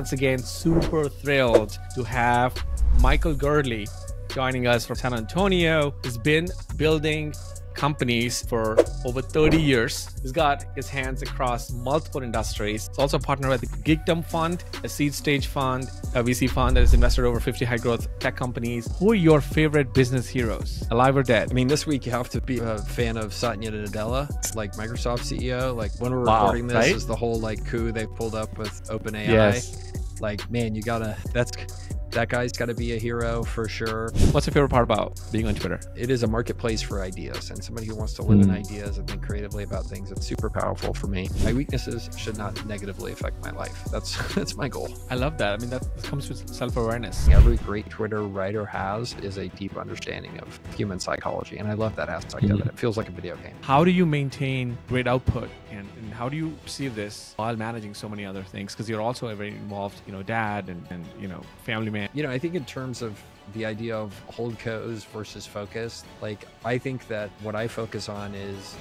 Once again, super thrilled to have Michael Girdley joining us from San Antonio. He's been building companies for over 30 years. He's got his hands across multiple industries. He's also partnered with the Geekdom Fund, a seed stage fund, a VC fund that has invested over 50 high growth tech companies. Who are your favorite business heroes, alive or dead? I mean, this week you have to be a fan of Satya Nadella, like Microsoft CEO. Like when we're recording this, right? Is the whole like coup they pulled up with OpenAI. Yes. Like, man, you gotta, that guy's got to be a hero for sure. What's your favorite part about being on Twitter? It is a marketplace for ideas, and somebody who wants to live in ideas and think creatively about things, it's super powerful for me. My weaknesses should not negatively affect my life. That's my goal. I love that. I mean, that comes with self-awareness. Every great Twitter writer has is a deep understanding of human psychology, and I love that aspect of it. It feels like a video game. How do you maintain great output, and how do you see this while managing so many other things? Because you're also a very involved, you know, dad and you know, family man. You know, I think in terms of the idea of holdcos versus focus, like I think that what I focus on is